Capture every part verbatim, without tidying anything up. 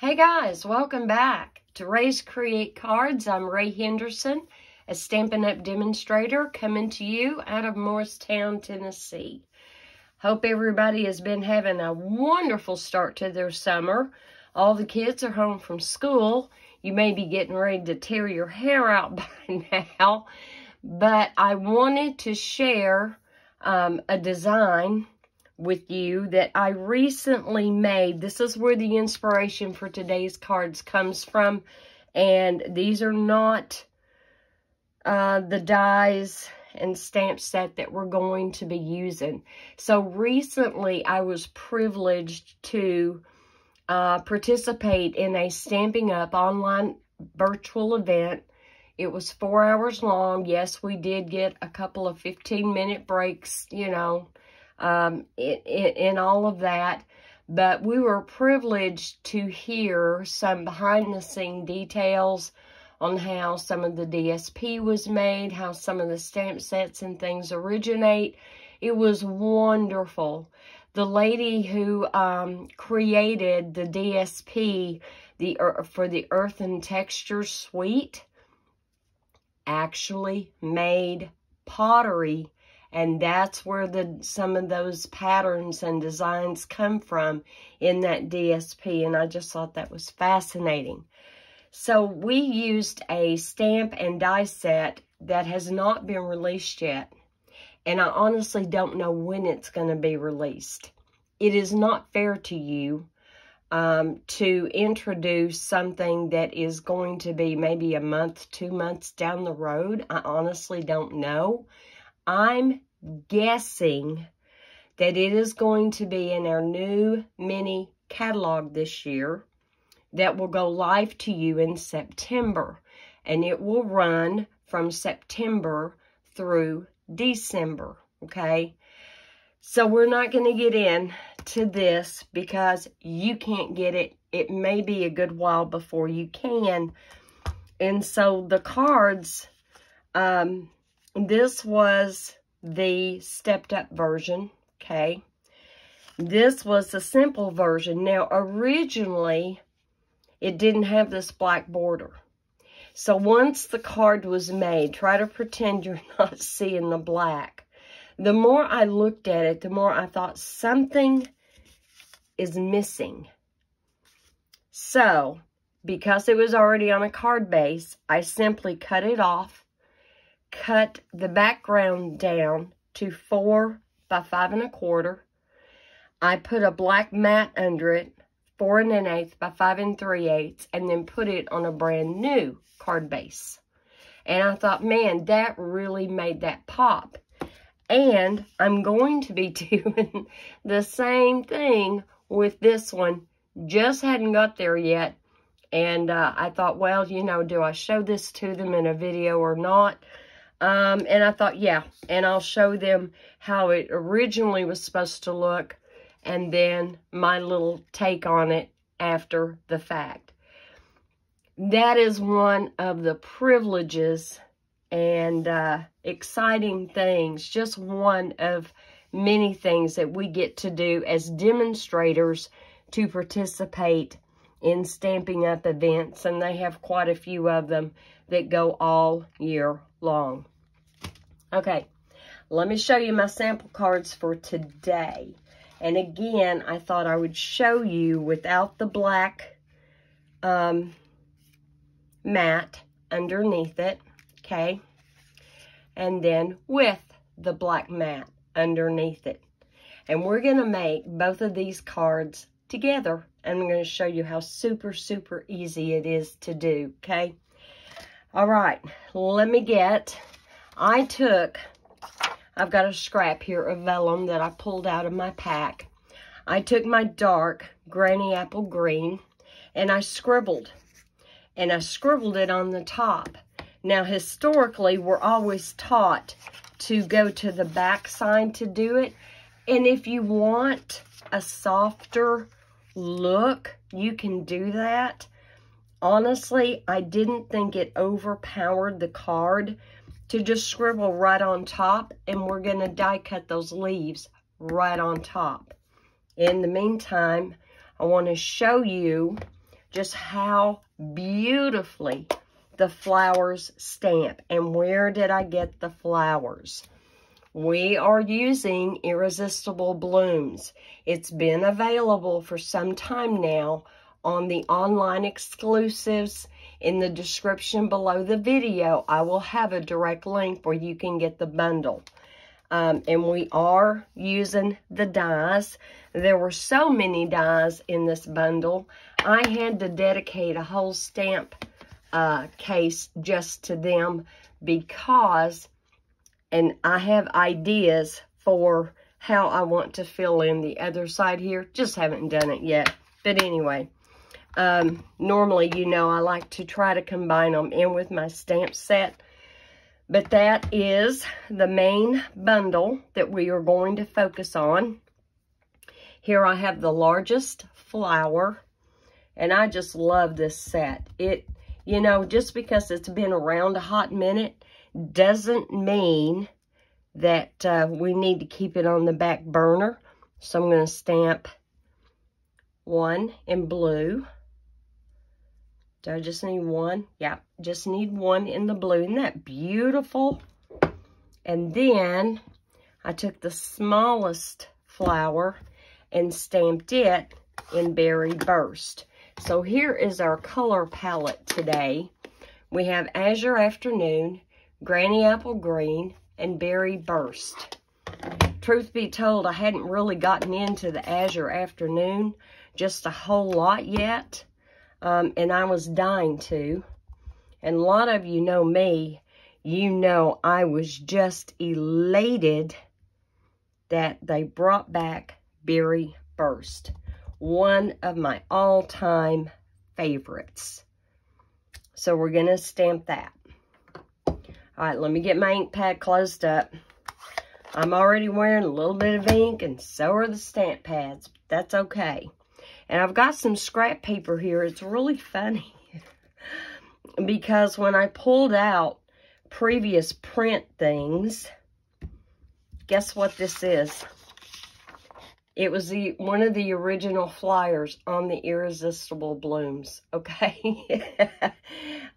Hey guys, welcome back to Rae's Create Cards. I'm Rae Henderson, a Stampin' Up! Demonstrator coming to you out of Morristown, Tennessee. Hope everybody has been having a wonderful start to their summer. All the kids are home from school. You may be getting ready to tear your hair out by now, but I wanted to share um, a design with you that I recently made. This is where the inspiration for today's cards comes from, and these are not uh, the dies and stamp set that we're going to be using. So recently I was privileged to uh, participate in a Stampin' Up! Online virtual event. It was four hours long. Yes, we did get a couple of fifteen minute breaks, you know, um in, in, in all of that, but we were privileged to hear some behind the scene details on how some of the D S P was made, how some of the stamp sets and things originate. It was wonderful. The lady who um created the D S P the for the Earth and Texture Suite actually made pottery. And that's where the some of those patterns and designs come from in that D S P. And I just thought that was fascinating. So we used a stamp and die set that has not been released yet. And I honestly don't know when it's going to be released. It is not fair to you um, to introduce something that is going to be maybe a month, two months down the road. I honestly don't know. I'm guessing that it is going to be in our new mini catalog this year that will go live to you in September, and it will run from September through December, okay? So we're not going to get in to this because you can't get it. It may be a good while before you can. And so the cards, um, this was the stepped up version, okay? This was the simple version. Now, originally, it didn't have this black border. So once the card was made, try to pretend you're not seeing the black. The more I looked at it, the more I thought something is missing. So, because it was already on a card base, I simply cut it off. Cut the background down to four by five and a quarter. I put a black mat under it, four and an eighth by five and three eighths, and then put it on a brand new card base. And I thought, man, that really made that pop. And I'm going to be doing the same thing with this one. Just hadn't got there yet. And uh, I thought, well, you know, do I show this to them in a video or not? Um, and I thought, yeah, and I'll show them how it originally was supposed to look and then my little take on it after the fact. That is one of the privileges and uh, exciting things, just one of many things that we get to do as demonstrators to participate in Stampin' Up! Events, and they have quite a few of them that go all year long. Okay, let me show you my sample cards for today. And again, I thought I would show you without the black um, mat underneath it, okay? And then with the black mat underneath it. And we're gonna make both of these cards together. I'm going to show you how super, super easy it is to do, okay? All right, let me get, I took, I've got a scrap here of vellum that I pulled out of my pack. I took my dark Granny Apple Green, and I scribbled, and I scribbled it on the top. Now, historically, we're always taught to go to the back side to do it, and if you want a softer look, you can do that. Honestly, I didn't think it overpowered the card to just scribble right on top, and we're going to die cut those leaves right on top. In the meantime, I want to show you just how beautifully the flowers stamp. And where did I get the flowers? We are using Irresistible Blooms. It's been available for some time now on the online exclusives. In the description below the video, I will have a direct link where you can get the bundle. Um, and we are using the dies. There were so many dies in this bundle. I had to dedicate a whole stamp uh, case just to them because, and I have ideas for how I want to fill in the other side here. Just haven't done it yet. But anyway, um, normally, you know, I like to try to combine them in with my stamp set. But that is the main bundle that we are going to focus on. Here I have the largest flower, and I just love this set. It, you know, just because it's been around a hot minute doesn't mean that uh, we need to keep it on the back burner. So I'm going to stamp one in blue. Do I just need one? Yeah, just need one in the blue. Isn't that beautiful? And then I took the smallest flower and stamped it in Berry Burst. So here is our color palette today. We have Azure Afternoon, Granny Apple Green, and Berry Burst. Truth be told, I hadn't really gotten into the Azure Afternoon just a whole lot yet. Um, and I was dying to, and a lot of you know me, you know I was just elated that they brought back Berry Burst, one of my all-time favorites. So we're going to stamp that. All right, let me get my ink pad closed up. I'm already wearing a little bit of ink, and so are the stamp pads, but that's okay. And I've got some scrap paper here. It's really funny because when I pulled out previous print things, guess what this is? It was the one of the original flyers on the Irresistible Blooms, okay?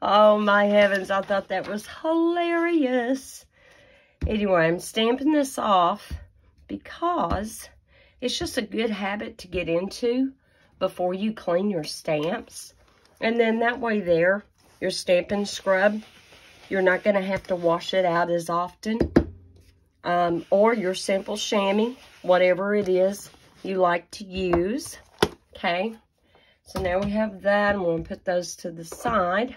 Oh, my heavens. I thought that was hilarious. Anyway, I'm stamping this off because it's just a good habit to get into before you clean your stamps. And then that way there, your Stampin' Scrub, you're not going to have to wash it out as often. Um, or your simple chamois, whatever it is you like to use. Okay, so now we have that. I'm going to put those to the side.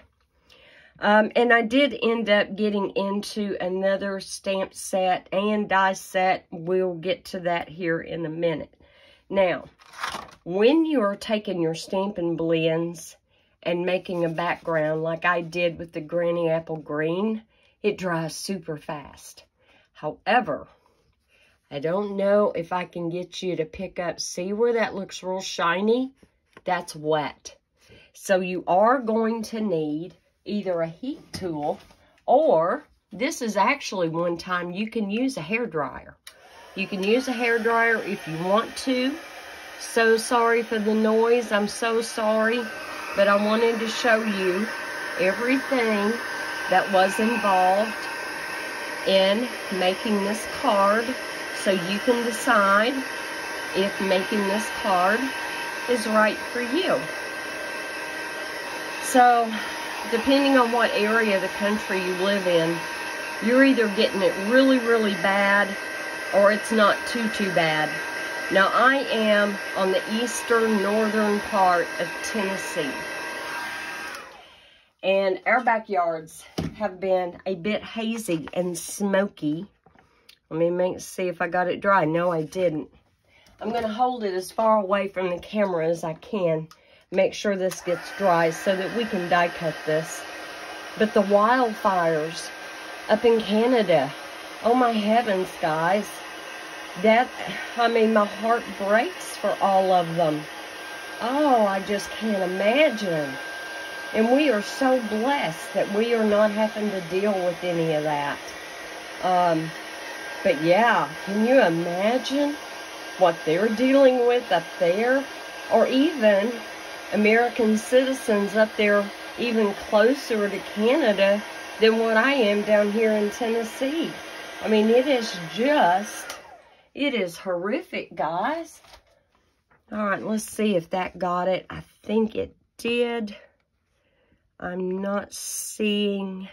Um, and I did end up getting into another stamp set and die set. We'll get to that here in a minute. Now, when you're taking your Stampin' Blends and making a background like I did with the Granny Apple Green, it dries super fast. However, I don't know if I can get you to pick up, see where that looks real shiny? That's wet. So you are going to need either a heat tool, or this is actually one time you can use a hairdryer. You can use a hairdryer if you want to. So sorry for the noise. I'm so sorry. But I wanted to show you everything that was involved in making this card, so you can decide if making this card is right for you. So, depending on what area of the country you live in, you're either getting it really, really bad, or it's not too, too bad. Now, I am on the eastern, northern part of Tennessee. And our backyards have been a bit hazy and smoky. Let me make, see if I got it dry. No, I didn't. I'm going to hold it as far away from the camera as I can. Make sure this gets dry so that we can die cut this. But the wildfires up in Canada, oh my heavens, guys. That, I mean, my heart breaks for all of them. Oh, I just can't imagine. And we are so blessed that we are not having to deal with any of that. Um, but yeah, can you imagine what they're dealing with up there? Or even American citizens up there even closer to Canada than what I am down here in Tennessee. I mean, it is just, it is horrific, guys. All right, let's see if that got it. I think it did. I'm not seeing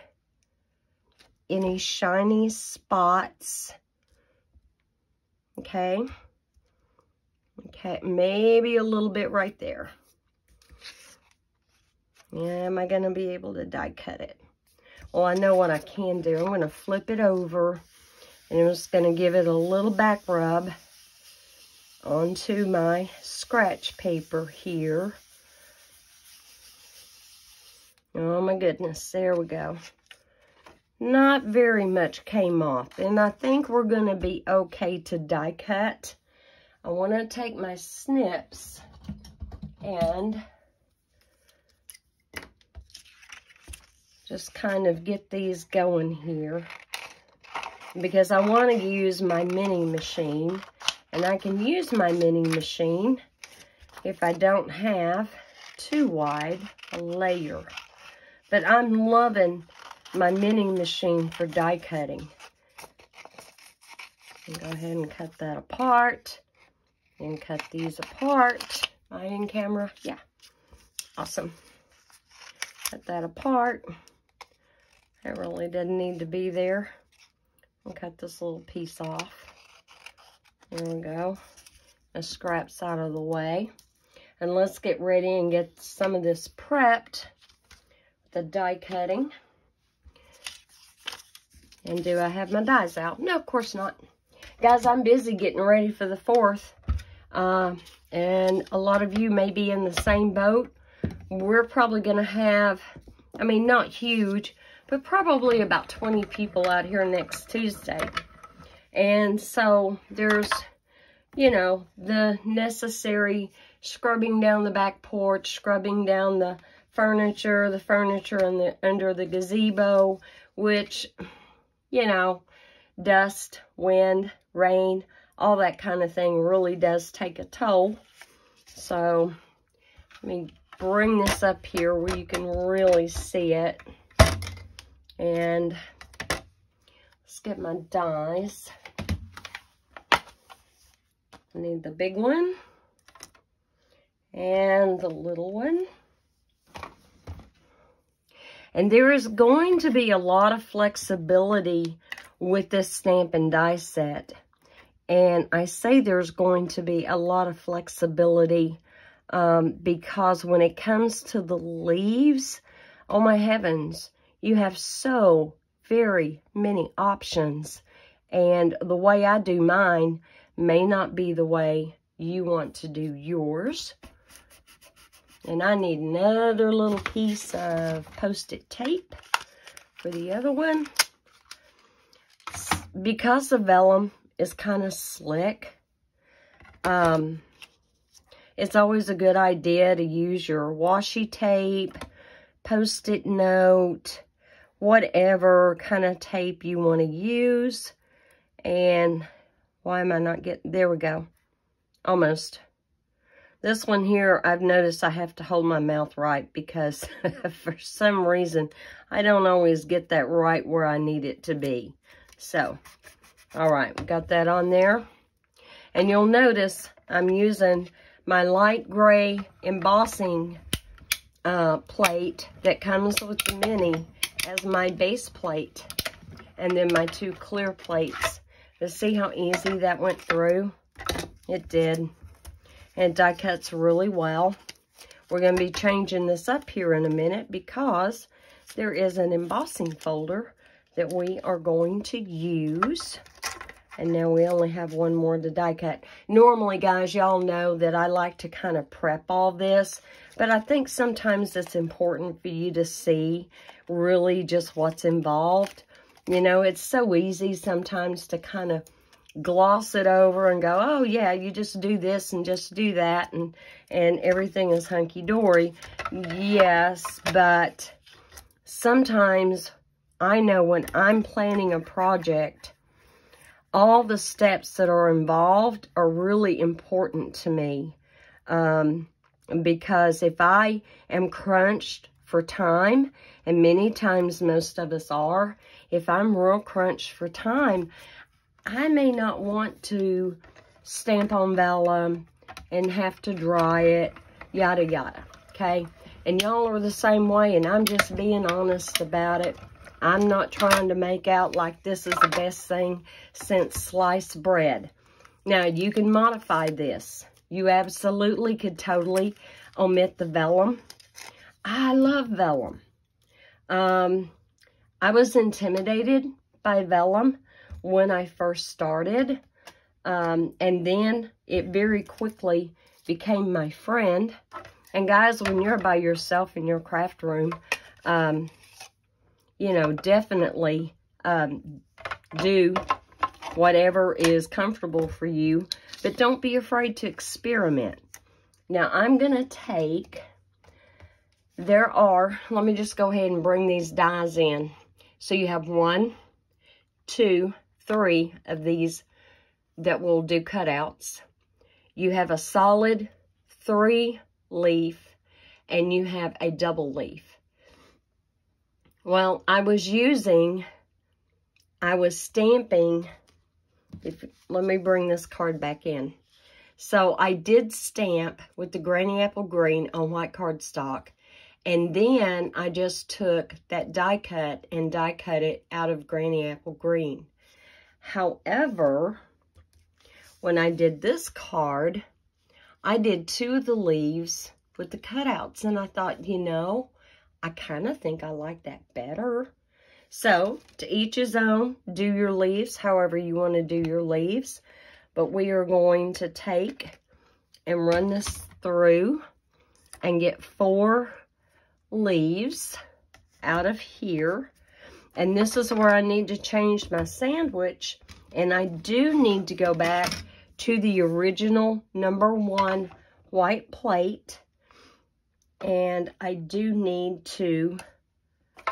any shiny spots. Okay. Okay, maybe a little bit right there. Yeah, am I going to be able to die cut it? Well, I know what I can do. I'm going to flip it over, and I'm just going to give it a little back rub onto my scratch paper here. Oh, my goodness. There we go. Not very much came off, and I think we're going to be okay to die cut. I want to take my snips and just kind of get these going here, because I want to use my mini machine, and I can use my mini machine if I don't have too wide a layer. But I'm loving my mini machine for die cutting. And go ahead and cut that apart, and cut these apart. Am I in camera? Yeah. Awesome. Cut that apart. It really didn't need to be there. I'll cut this little piece off. There we go. The scraps out of the way. And let's get ready and get some of this prepped. The die cutting. And do I have my dies out? No, of course not. Guys, I'm busy getting ready for the fourth. Uh, and a lot of you may be in the same boat. We're probably going to have, I mean, not huge, but probably about twenty people out here next Tuesday. And so there's, you know, the necessary scrubbing down the back porch, scrubbing down the furniture, the furniture in the, under the gazebo, which, you know, dust, wind, rain, all that kind of thing really does take a toll. So, let me bring this up here where you can really see it. And let's get my dies. I need the big one and the little one. And there is going to be a lot of flexibility with this stamp and die set. And I say there's going to be a lot of flexibility um, because when it comes to the leaves, oh my heavens, you have so very many options. And the way I do mine may not be the way you want to do yours. And I need another little piece of post-it tape for the other one. Because the vellum is kind of slick, um, it's always a good idea to use your washi tape, post-it note, whatever kind of tape you want to use. And why am I not getting, there we go, almost. This one here, I've noticed I have to hold my mouth right because for some reason, I don't always get that right where I need it to be. So, all right, got that on there. And you'll notice I'm using my light gray embossing uh, plate that comes with the mini as my base plate. And then my two clear plates. Let's see how easy that went through. It did. And die cuts really well. We're going to be changing this up here in a minute because there is an embossing folder that we are going to use. And now we only have one more to die cut. Normally, guys, y'all know that I like to kind of prep all this, but I think sometimes it's important for you to see really just what's involved. You know, it's so easy sometimes to kind of gloss it over and go, oh yeah, you just do this and just do that, and and everything is hunky-dory. Yes, but sometimes I know when I'm planning a project, all the steps that are involved are really important to me. Um, because if I am crunched for time, and many times most of us are, if I'm real crunched for time, I may not want to stamp on vellum and have to dry it, yada, yada, okay? And y'all are the same way, and I'm just being honest about it. I'm not trying to make out like this is the best thing since sliced bread. Now, you can modify this. You absolutely could totally omit the vellum. I love vellum. Um, I was intimidated by vellum when I first started, um, and then it very quickly became my friend. And guys, when you're by yourself in your craft room, um, you know, definitely um, do whatever is comfortable for you, but don't be afraid to experiment. Now, I'm going to take, there are, let me just go ahead and bring these dies in. So you have one, two, three of these that will do cutouts. You have a solid three leaf, and you have a double leaf. Well, I was using, I was stamping, if, let me bring this card back in. So I did stamp with the Granny Apple Green on white cardstock, and then I just took that die cut and die cut it out of Granny Apple Green. However, when I did this card, I did two of the leaves with the cutouts, and I thought, you know, I kind of think I like that better. So, to each his own, do your leaves however you want to do your leaves. But we are going to take and run this through and get four leaves out of here. And this is where I need to change my sandwich. And I do need to go back to the original number one white plate. And I do need to...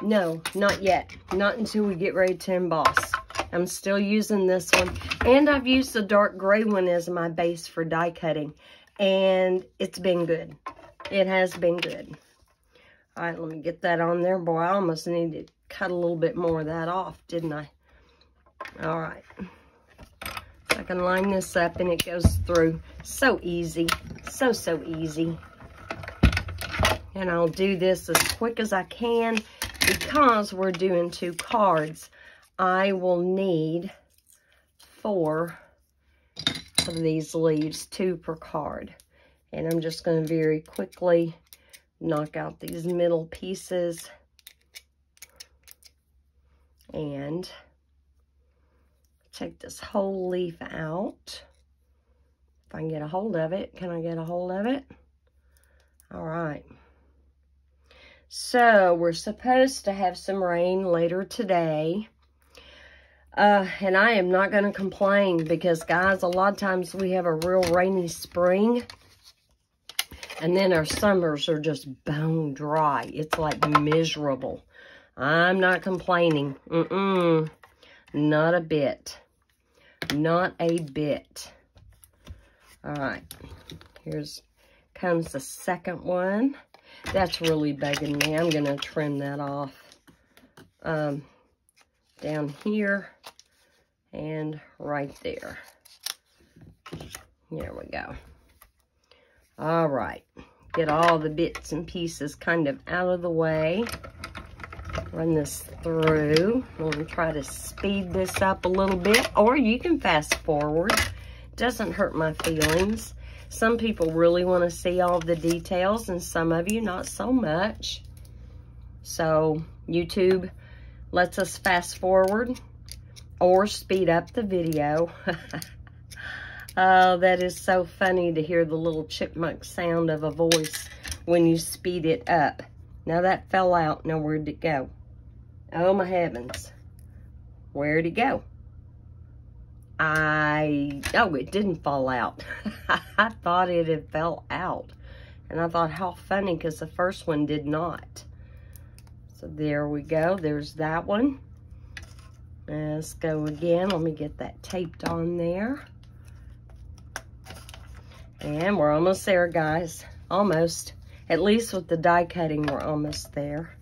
No, not yet. Not until we get ready to emboss. I'm still using this one. And I've used the dark gray one as my base for die cutting. And it's been good. It has been good. All right, let me get that on there. Boy, I almost need to cut a little bit more of that off, didn't I? All right. I can line this up and it goes through. So easy. So, so easy. And I'll do this as quick as I can. Because we're doing two cards, I will need four of these leaves, two per card. And I'm just going to very quickly knock out these middle pieces. And take this whole leaf out. If I can get a hold of it. Can I get a hold of it? All right. So, we're supposed to have some rain later today. Uh, and I am not going to complain because, guys, a lot of times we have a real rainy spring. And then our summers are just bone dry. It's, like, miserable. I'm not complaining. Mm-mm. Not a bit. Not a bit. All right. Here's comes the second one. That's really bugging me. I'm going to trim that off um, down here and right there. There we go. All right. Get all the bits and pieces kind of out of the way. Run this through. I'm going to try to speed this up a little bit, or you can fast forward. Doesn't hurt my feelings. Some people really want to see all the details, and some of you not so much. So, YouTube lets us fast forward or speed up the video. Oh, that is so funny to hear the little chipmunk sound of a voice when you speed it up. Now, that fell out. Now, where'd it go? Oh, my heavens. Where'd it go? I, oh, it didn't fall out. I thought it had fell out. And I thought, how funny, because the first one did not. So there we go. There's that one. Let's go again. Let me get that taped on there. And we're almost there, guys. Almost. At least with the die cutting, we're almost there.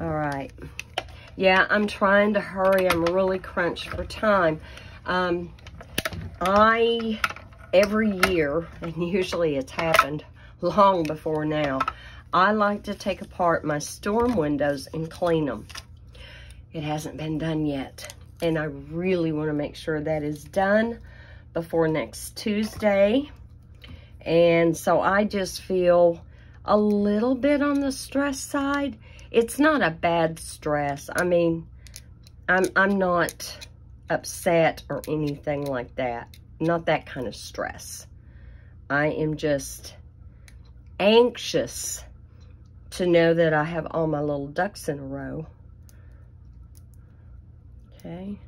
All right. Yeah, I'm trying to hurry. I'm really crunched for time. Um, I, every year, and usually it's happened long before now, I like to take apart my storm windows and clean them. It hasn't been done yet. And I really want to make sure that is done before next Tuesday. And so I just feel a little bit on the stress side. It's not a bad stress. I mean, I'm, I'm not upset or anything like that. Not that kind of stress. I am just anxious to know that I have all my little ducks in a row. Okay,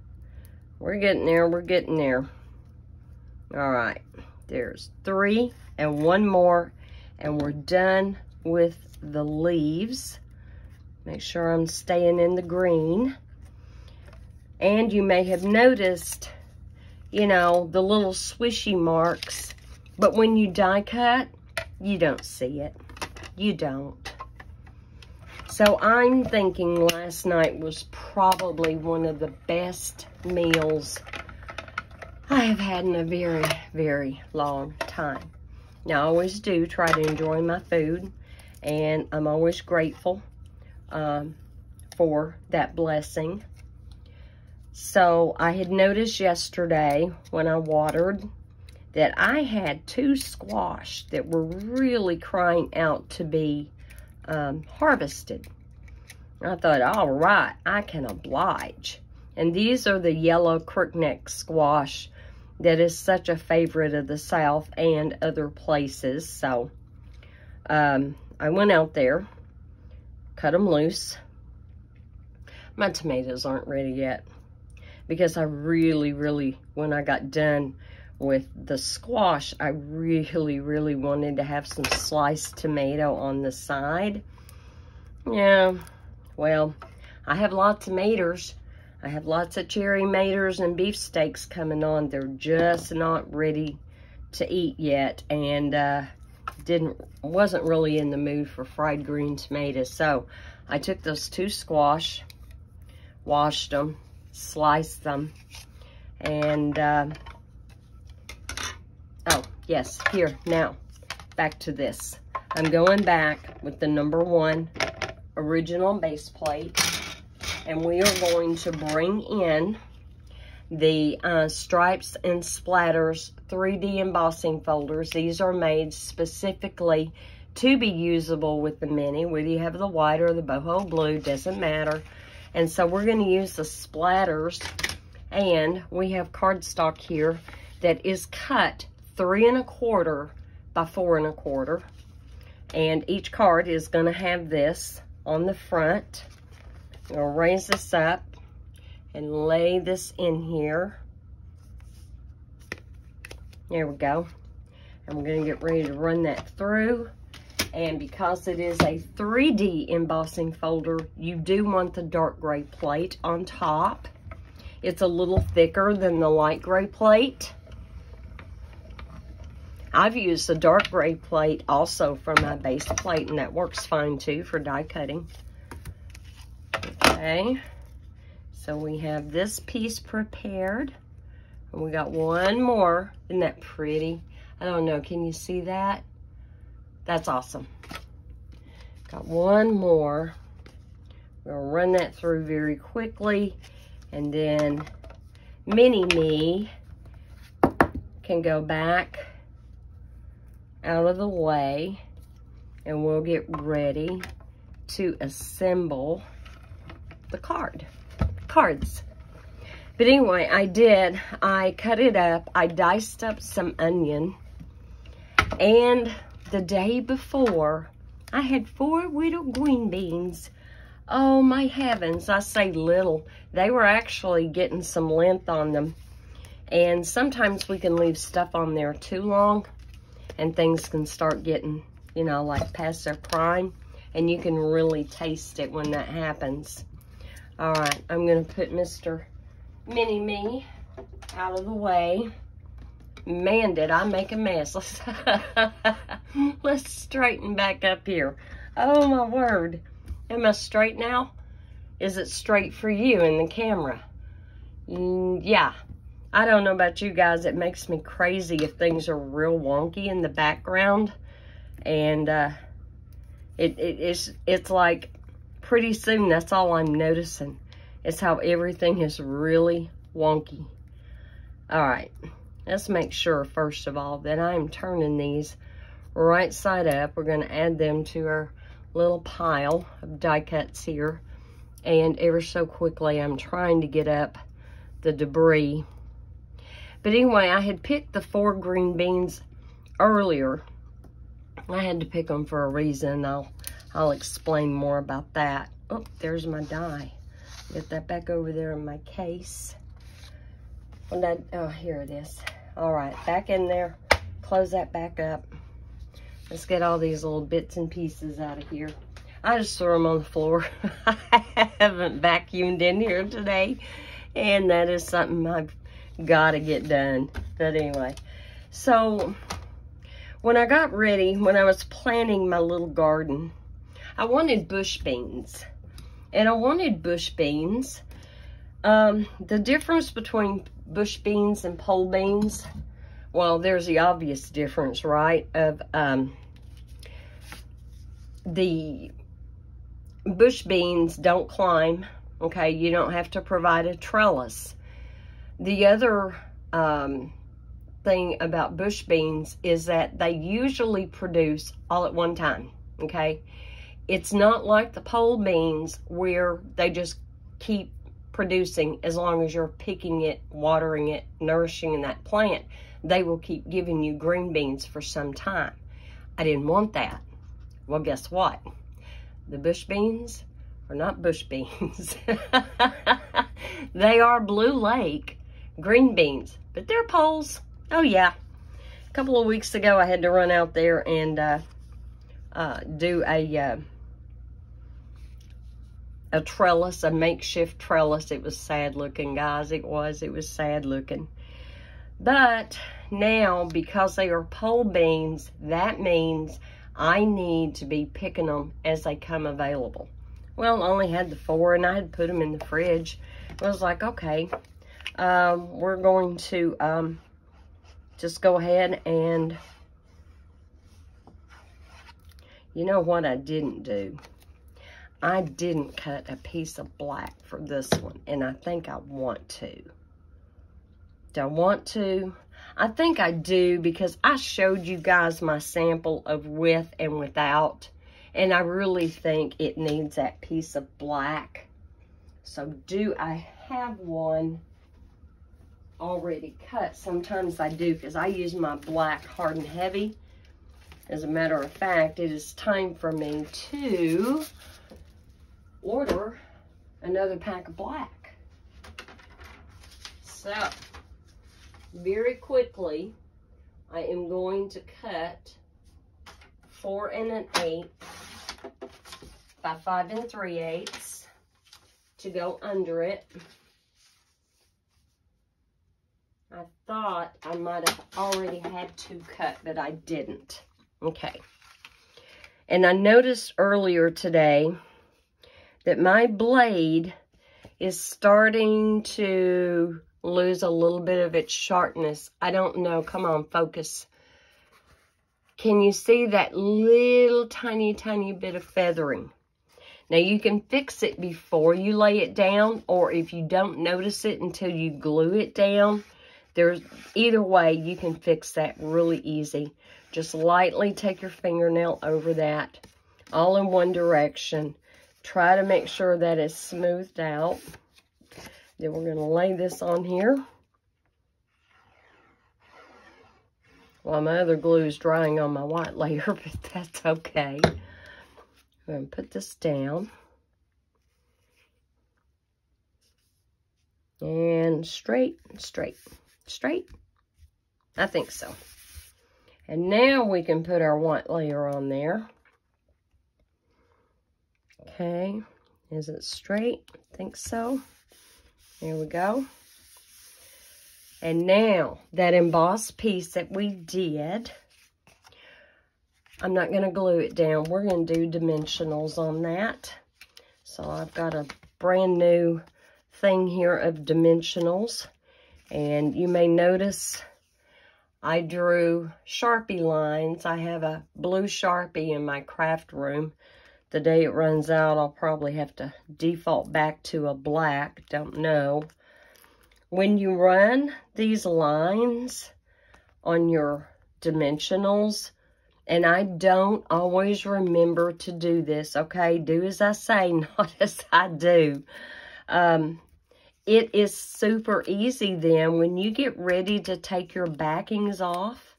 we're getting there, we're getting there. All right, there's three and one more, and we're done with the leaves. Make sure I'm staying in the green. And you may have noticed, you know, the little swishy marks, but when you die cut, you don't see it, you don't. So I'm thinking last night was probably one of the best meals I have had in a very, very long time. Now, I always do try to enjoy my food, and I'm always grateful um, for that blessing. So I had noticed yesterday when I watered that I had two squash that were really crying out to be Um, harvested. I thought, all right, I can oblige. And these are the yellow crookneck squash that is such a favorite of the South and other places. So um, I went out there, cut them loose. My tomatoes aren't ready yet because I really, really, when I got done with the squash, I really, really wanted to have some sliced tomato on the side. Yeah, well, I have lots of maters. I have lots of cherry maters and beefsteaks coming on. They're just not ready to eat yet, and uh, didn't wasn't really in the mood for fried green tomatoes. So I took those two squash, washed them, sliced them, and uh, oh, yes, here, now, back to this. I'm going back with the number one original base plate, and we are going to bring in the uh, Stripes and Splatters three D embossing folders. These are made specifically to be usable with the mini, whether you have the white or the boho blue, doesn't matter. And so we're going to use the splatters, and we have cardstock here that is cut three and a quarter by four and a quarter. And each card is gonna have this on the front. I'm gonna raise this up and lay this in here. There we go. And we're gonna get ready to run that through. And because it is a three D embossing folder, you do want the dark gray plate on top. It's a little thicker than the light gray plate. I've used the dark gray plate also for my base plate, and that works fine too for die cutting. Okay, so we have this piece prepared, and we got one more. Isn't that pretty? I don't know, can you see that? That's awesome. Got one more. We're gonna run that through very quickly, and then Mini Me can go back out of the way, and we'll get ready to assemble the card cards. But anyway, I did I cut it up. I diced up some onion, and the day before I had four little green beans. Oh my heavens, I say little, they were actually getting some length on them, and sometimes we can leave stuff on there too long and things can start getting, you know, like past their prime, and you can really taste it when that happens. All right, I'm gonna put Mister Mini-Me out of the way. Man, did I make a mess. Let's, let's straighten back up here. Oh, my word. Am I straight now? Is it straight for you in the camera? Mm, yeah. I don't know about you guys. It makes me crazy if things are real wonky in the background. And uh, it, it, it's, it's like pretty soon that's all I'm noticing. It's how everything is really wonky. All right. Let's make sure, first of all, that I'm turning these right side up. We're going to add them to our little pile of die cuts here. And ever so quickly, I'm trying to get up the debris. But anyway, I had picked the four green beans earlier. I had to pick them for a reason. I'll, I'll explain more about that. Oh, there's my die. Get that back over there in my case. And I, oh, here it is. All right, back in there. Close that back up. Let's get all these little bits and pieces out of here. I just threw them on the floor. I haven't vacuumed in here today. And that is something I've got to get done. But anyway, so when I got ready, when I was planning my little garden, I wanted bush beans. And I wanted bush beans. Um, the difference between bush beans and pole beans, well, there's the obvious difference, right? Of um, the bush beans don't climb, okay? You don't have to provide a trellis. The other um, thing about bush beans is that they usually produce all at one time, okay? It's not like the pole beans where they just keep producing as long as you're picking it, watering it, nourishing that plant. They will keep giving you green beans for some time. I didn't want that. Well, guess what? The bush beans are not bush beans. They are Blue Lake green beans, but they're poles. Oh, yeah. A couple of weeks ago, I had to run out there and uh, uh, do a... Uh, a trellis, a makeshift trellis. It was sad looking, guys. It was, it was sad looking. But now, because they are pole beans, that means I need to be picking them as they come available. Well, I only had the four and I had put them in the fridge. I was like, okay, um, we're going to um, just go ahead and, you know what I didn't do? I didn't cut a piece of black for this one, and I think I want to. Do I want to? I think I do, because I showed you guys my sample of with and without, and I really think it needs that piece of black. So do I have one already cut? Sometimes I do, because I use my black hard and heavy. As a matter of fact, it is time for me to order another pack of black. So very quickly, I am going to cut four and an eighth by five and three eighths to go under it. I thought I might have already had two cut, but I didn't. Okay. And I noticed earlier today that my blade is starting to lose a little bit of its sharpness. I don't know. Come on, focus. Can you see that little tiny, tiny bit of feathering? Now, you can fix it before you lay it down, or if you don't notice it until you glue it down. There's either way, you can fix that really easy. Just lightly take your fingernail over that, all in one direction. Try to make sure that it's smoothed out. Then we're going to lay this on here while my other glue is drying on my white layer, but that's okay. I'm going to put this down and straight, straight, straight. I think so. And now we can put our white layer on there. Okay, is it straight? I think so. There we go. And now, that embossed piece that we did, I'm not going to glue it down. We're going to do dimensionals on that. So I've got a brand new thing here of dimensionals. And you may notice I drew Sharpie lines. I have a blue Sharpie in my craft room. The day it runs out, I'll probably have to default back to a black. Don't know. When you run these lines on your dimensionals, and I don't always remember to do this, okay? Do as I say, not as I do. Um, it is super easy then. When you get ready to take your backings off,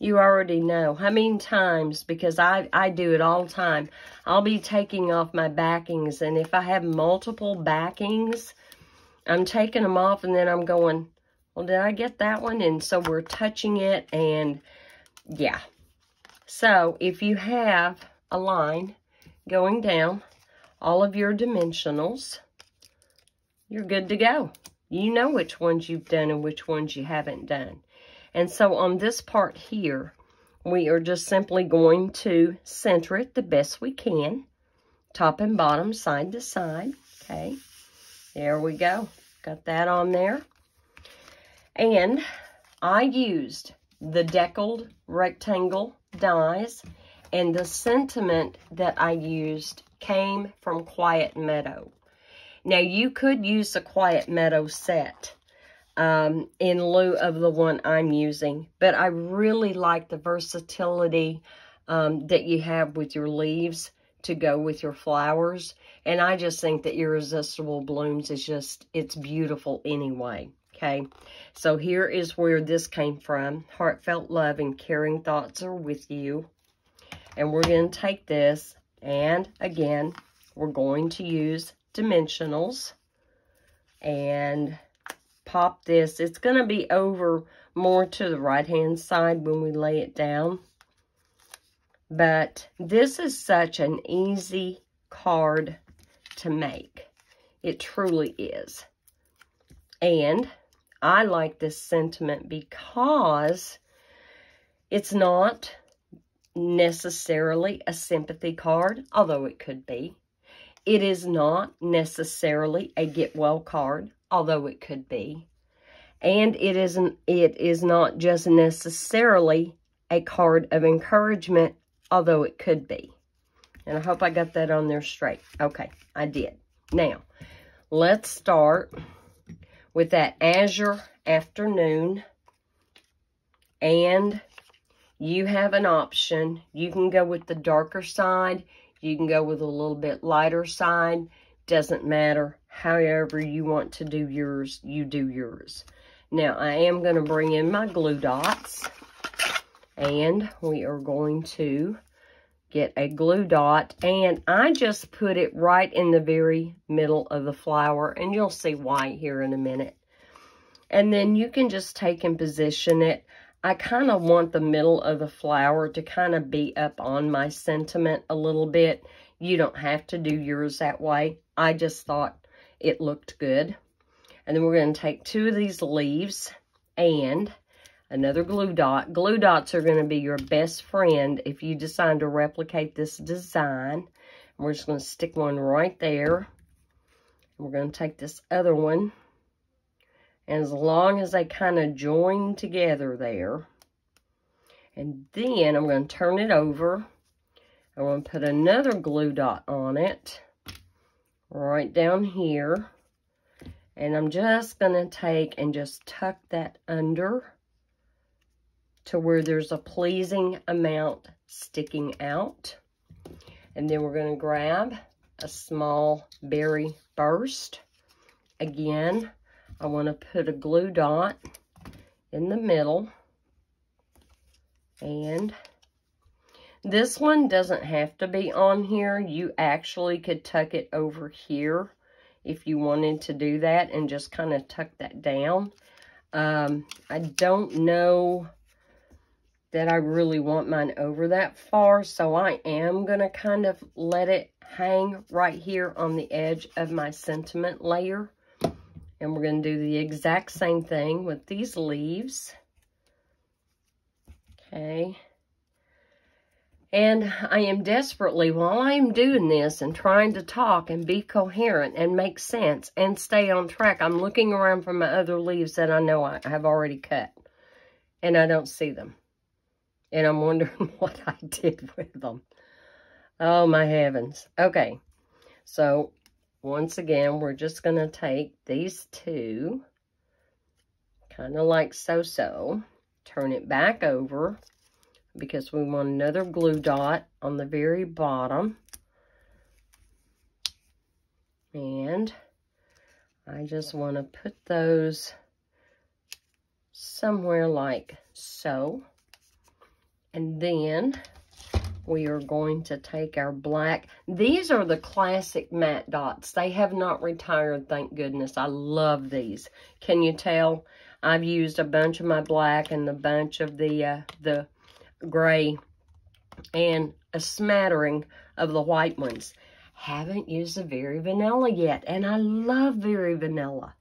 you already know how many times, because I, I do it all the time. I'll be taking off my backings, and if I have multiple backings, I'm taking them off, and then I'm going, well, did I get that one? And so we're touching it, and yeah. So if you have a line going down all of your dimensionals, you're good to go. You know which ones you've done and which ones you haven't done. And so on this part here, we are just simply going to center it the best we can, top and bottom, side to side, okay? There we go. Got that on there. And I used the Deckled Rectangle Dies, and the sentiment that I used came from Quiet Meadow. Now, you could use the Quiet Meadow set um, in lieu of the one I'm using, but I really like the versatility um, that you have with your leaves to go with your flowers. And I just think that Irresistible Blooms is just, it's beautiful anyway, okay? So here is where this came from. Heartfelt Love and Caring Thoughts Are With You. And we're going to take this, and again, we're going to use dimensionals and pop this. It's going to be over more to the right-hand side when we lay it down. But this is such an easy card to make. It truly is. And I like this sentiment because it's not necessarily a sympathy card, although it could be. It is not necessarily a get well card, although it could be. And it isn't, it is not just necessarily a card of encouragement, although it could be. And I hope I got that on there straight. Okay, I did. Now, let's start with that Azure Afternoon. And you have an option. You can go with the darker side. You can go with a little bit lighter side. Doesn't matter. However you want to do yours, you do yours. Now, I am going to bring in my glue dots. And we are going to get a glue dot, and I just put it right in the very middle of the flower, and you'll see why here in a minute. And then you can just take and position it. I kind of want the middle of the flower to kind of be up on my sentiment a little bit. You don't have to do yours that way. I just thought it looked good. And then we're going to take two of these leaves and another glue dot. Glue dots are going to be your best friend if you decide to replicate this design. We're just going to stick one right there. We're going to take this other one. And as long as they kind of join together there. And then I'm going to turn it over. I'm going to put another glue dot on it. Right down here. And I'm just going to take and just tuck that under to where there's a pleasing amount sticking out. And then we're going to grab a small Berry Burst. Again, I want to put a glue dot in the middle. And this one doesn't have to be on here. You actually could tuck it over here if you wanted to do that and just kind of tuck that down. Um, I don't know that I really want mine over that far, so I am going to kind of let it hang right here on the edge of my sentiment layer. And we're going to do the exact same thing with these leaves. Okay. And I am desperately, while I'm doing this and trying to talk and be coherent and make sense and stay on track, I'm looking around for my other leaves that I know I have already cut. And I don't see them. And I'm wondering what I did with them. Oh, my heavens. Okay. So, once again, we're just going to take these two, kind of like so-so, turn it back over, because we want another glue dot on the very bottom. And I just want to put those somewhere like so. And then we are going to take our black. These are the classic matte dots. They have not retired, thank goodness. I love these. Can you tell? I've used a bunch of my black and a bunch of the uh, the gray and a smattering of the white ones. Haven't used the Very Vanilla yet, and I love Very Vanilla.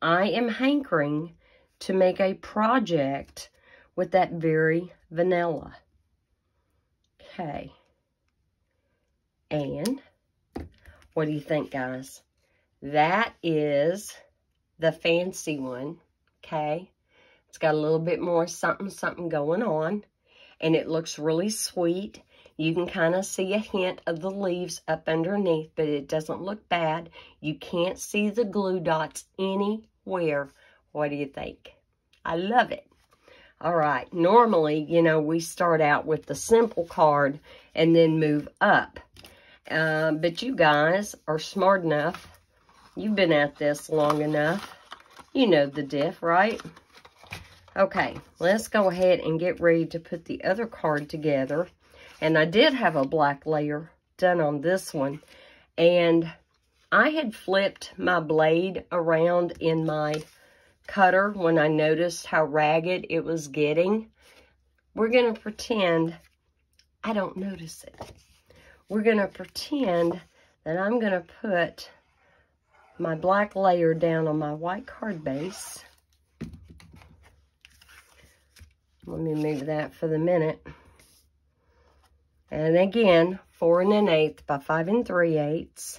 I am hankering to make a project with that Very Vanilla. Okay, and what do you think, guys? That is the fancy one, okay? It's got a little bit more something, something going on, and it looks really sweet. You can kind of see a hint of the leaves up underneath, but it doesn't look bad. You can't see the glue dots anywhere. What do you think? I love it. All right, normally, you know, we start out with the simple card and then move up. Uh, but you guys are smart enough. You've been at this long enough. You know the diff, right? Okay, let's go ahead and get ready to put the other card together. And I did have a black layer done on this one. And I had flipped my blade around in my cutter when I noticed how ragged it was getting. We're going to pretend I don't notice it. We're going to pretend that I'm going to put my black layer down on my white card base. Let me move that for the minute. And again, four and an eighth by five and three eighths.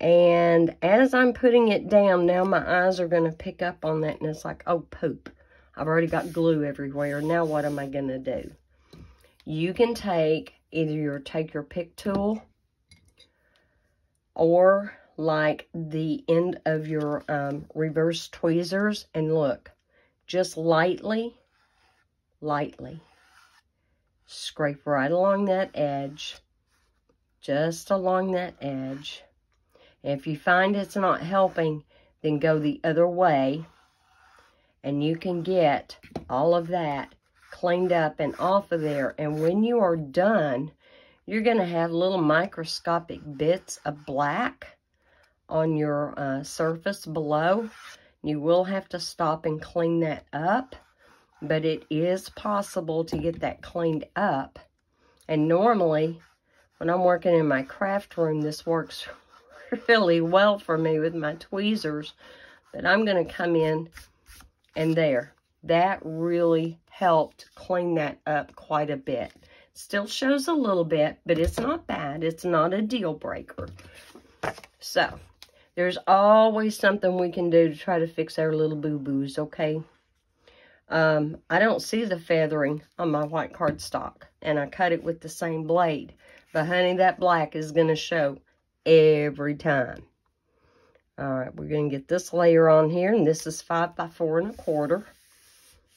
And as I'm putting it down, now my eyes are going to pick up on that. And it's like, oh, poop. I've already got glue everywhere. Now what am I going to do? You can take either your take your pick tool or like the end of your um, reverse tweezers. And look, just lightly, lightly scrape right along that edge. Just along that edge. If you find it's not helping, then go the other way, and you can get all of that cleaned up and off of there. And when you are done, you're going to have little microscopic bits of black on your uh, surface below. You will have to stop and clean that up, but it is possible to get that cleaned up. And normally, when I'm working in my craft room, this works really well for me with my tweezers, but I'm going to come in and there. That really helped clean that up quite a bit. Still shows a little bit, but it's not bad. It's not a deal breaker. So, there's always something we can do to try to fix our little boo-boos, okay? Um, I don't see the feathering on my white cardstock, and I cut it with the same blade. But honey, that black is going to show every time. All right, we're going to get this layer on here, and this is five by four and a quarter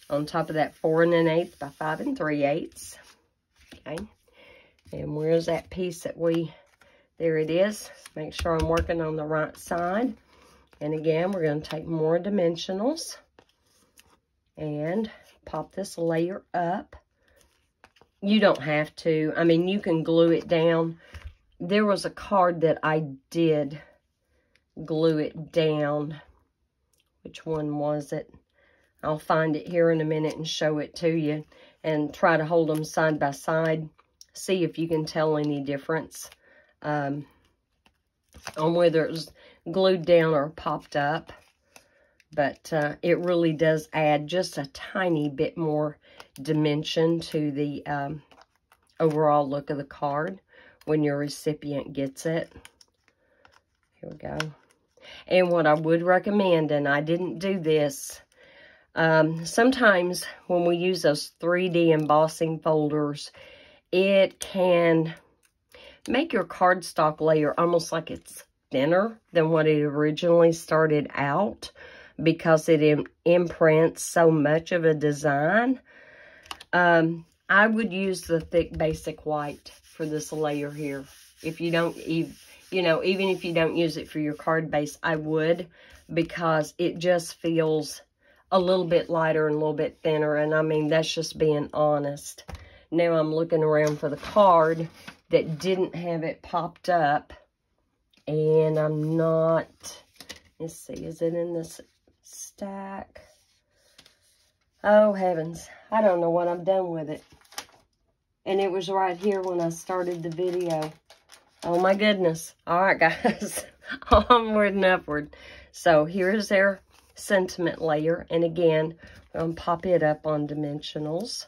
on top of that four and an eighth by five and three eighths. Okay, and where's that piece that we, there it is. Make sure I'm working on the right side. And again, we're going to take more dimensionals and pop this layer up. You don't have to, I mean, you can glue it down. There was a card that I did glue it down. Which one was it? I'll find it here in a minute and show it to you. And try to hold them side by side. See if you can tell any difference. Um, on whether it was glued down or popped up. But uh, it really does add just a tiny bit more dimension to the um, overall look of the card when your recipient gets it. Here we go. And what I would recommend, and I didn't do this, um, sometimes when we use those three D embossing folders, it can make your cardstock layer almost like it's thinner than what it originally started out, because it im- imprints so much of a design. Um, I would use the thick basic white for this layer here. If you don't, even, you know, even if you don't use it for your card base, I would, because it just feels a little bit lighter and a little bit thinner. And I mean, that's just being honest. Now I'm looking around for the card that didn't have it popped up. And I'm not, let's see, is it in this stack? Oh, heavens. I don't know what I've done with it. And it was right here when I started the video. Oh, my goodness. All right, guys. Onward and upward. So, here's their sentiment layer. And again, I'm going to pop it up on dimensionals.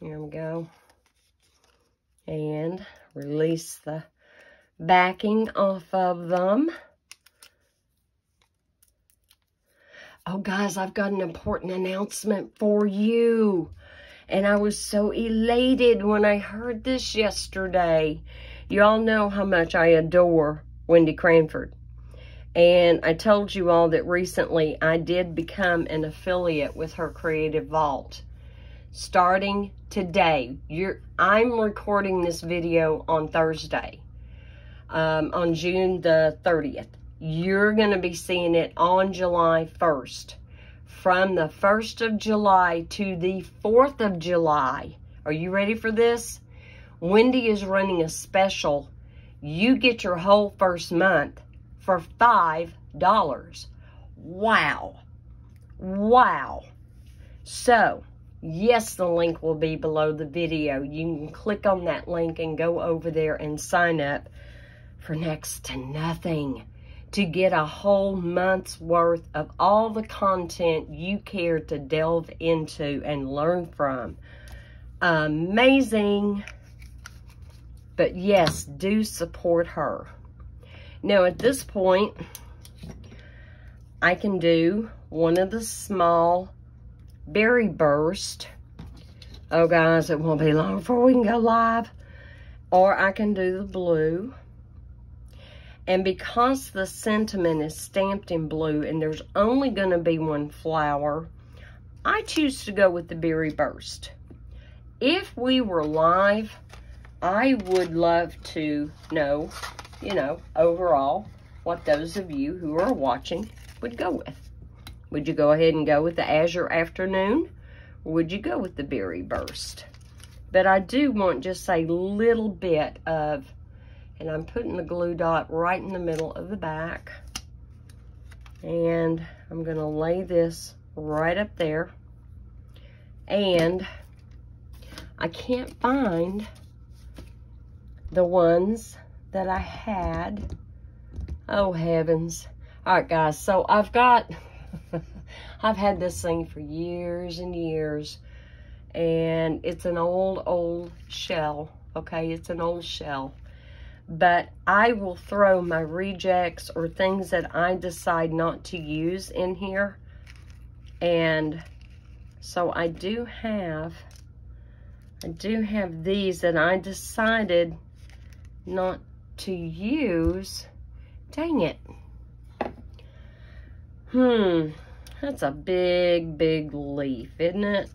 Here we go. And release the backing off of them. Oh, guys, I've got an important announcement for you. And I was so elated when I heard this yesterday. You all know how much I adore Wendy Cranford. And I told you all that recently I did become an affiliate with her Creative Vault. Starting today, you're, I'm recording this video on Thursday, um, on June the thirtieth. You're going to be seeing it on July first. From the first of July to the fourth of July. Are you ready for this? Wendy is running a special. You get your whole first month for five dollars. Wow. Wow. So, yes, the link will be below the video. You can click on that link and go over there and sign up for next to nothing to get a whole month's worth of all the content you care to delve into and learn from. Amazing. But yes, do support her. Now, at this point, I can do one of the small Berry Burst. Oh, guys, it won't be long before we can go live. Or I can do the blue. And because the sentiment is stamped in blue and there's only going to be one flower, I choose to go with the Berry Burst. If we were live, I would love to know, you know, overall, what those of you who are watching would go with. Would you go ahead and go with the Azure Afternoon? Or would you go with the Berry Burst? But I do want just a little bit of, and I'm putting the glue dot right in the middle of the back. And I'm going to lay this right up there. And I can't find the ones that I had. Oh, heavens. All right, guys. So I've got... I've had this thing for years and years, and it's an old, old shell, okay? It's an old shell, but I will throw my rejects or things that I decide not to use in here, and so I do have, I do have these that I decided not to use. Dang it. Hmm, that's a big, big leaf, isn't it?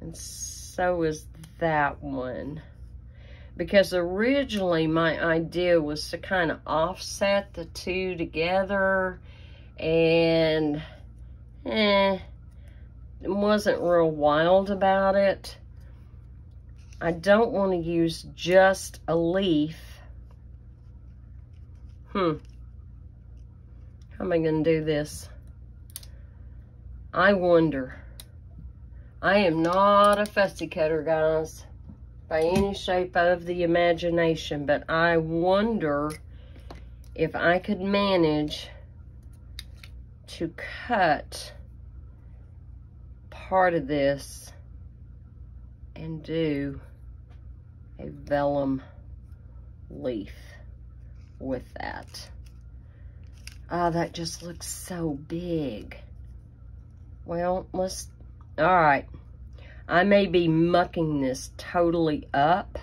And so is that one. Because originally my idea was to kind of offset the two together, and eh, wasn't real wild about it. I don't want to use just a leaf. Hmm. How am I going to do this? I wonder. I am not a fussy cutter, guys, by any shape of the imagination, but I wonder if I could manage to cut part of this and do a vellum leaf with that. Oh, that just looks so big. Well, let's, all right. I may be mucking this totally up.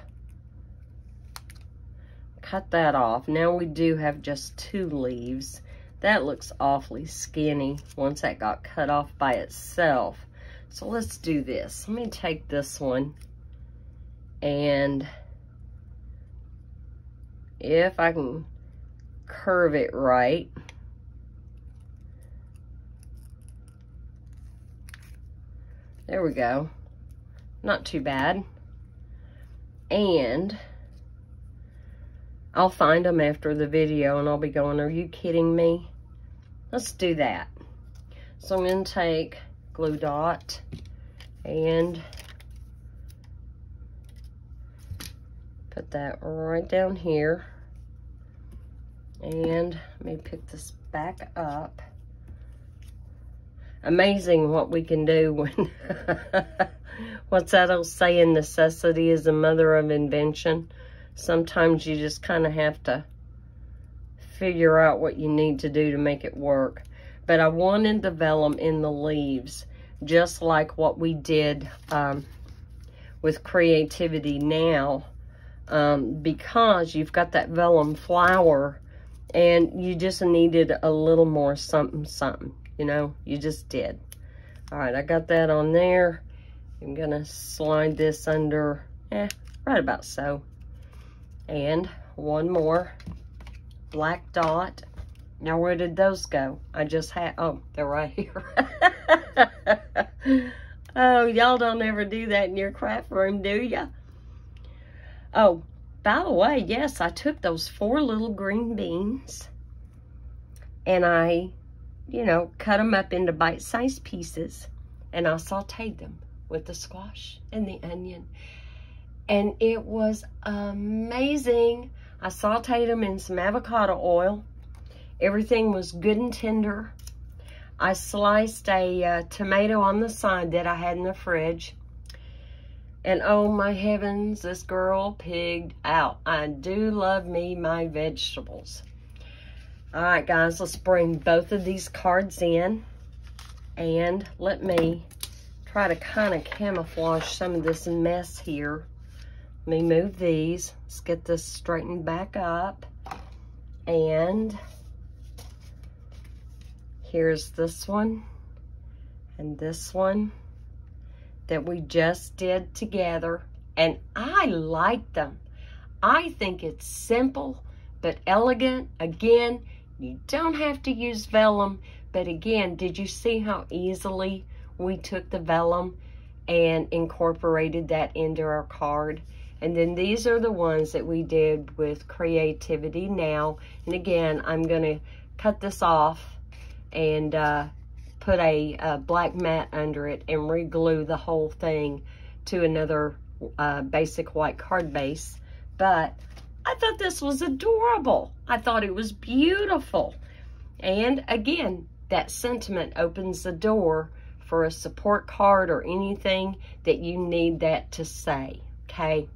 Cut that off. Now we do have just two leaves. That looks awfully skinny once that got cut off by itself. So let's do this. Let me take this one, and if I can curve it right, there we go. Not too bad. And I'll find them after the video and I'll be going, are you kidding me? Let's do that. So I'm going to take glue dot and put that right down here. And let me pick this back up. Amazing what we can do when, what's that old saying, necessity is the mother of invention. Sometimes you just kind of have to figure out what you need to do to make it work. But I wanted the vellum in the leaves, just like what we did um, with Creativity Now, um, because you've got that vellum flower and you just needed a little more something, something. You know, you just did. All right, I got that on there. I'm gonna slide this under, eh, right about so. And one more black dot. Now, where did those go? I just had, oh, they're right here. Oh, y'all don't ever do that in your craft room, do ya? Oh, by the way, yes, I took those four little green beans and I, you know, cut them up into bite-sized pieces, and I sauteed them with the squash and the onion. And it was amazing. I sauteed them in some avocado oil. Everything was good and tender. I sliced a uh, tomato on the side that I had in the fridge. And oh my heavens, this girl pigged out. I do love me my vegetables. All right, guys, let's bring both of these cards in. And let me try to kind of camouflage some of this mess here. Let me move these. Let's get this straightened back up. And here's this one and this one that we just did together. And I like them. I think it's simple but elegant. Again, you don't have to use vellum. But again, did you see how easily we took the vellum and incorporated that into our card? And then these are the ones that we did with Creativity Now. And again, I'm going to cut this off and uh, put a, a black mat under it and re-glue the whole thing to another uh, basic white card base. But I thought this was adorable. I thought it was beautiful. And again, that sentiment opens the door for a support card or anything that you need that to say, okay?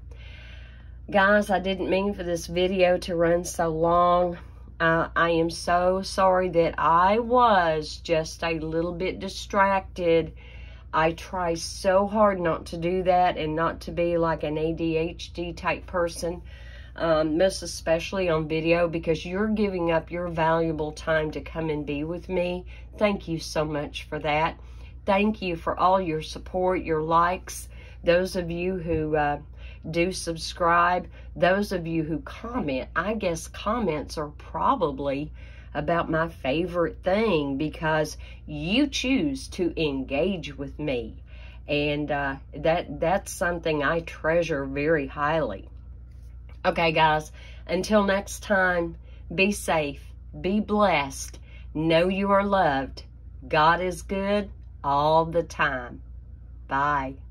Guys, I didn't mean for this video to run so long. Uh, I am so sorry that I was just a little bit distracted. I try so hard not to do that and not to be like an A D H D type person, um, most especially on video, because you're giving up your valuable time to come and be with me. Thank you so much for that. Thank you for all your support, your likes, those of you who... Uh, do subscribe, those of you who comment. I guess comments are probably about my favorite thing because you choose to engage with me, and uh, that that's something I treasure very highly. Okay, guys, until next time, be safe, be blessed, know you are loved. God is good all the time. Bye.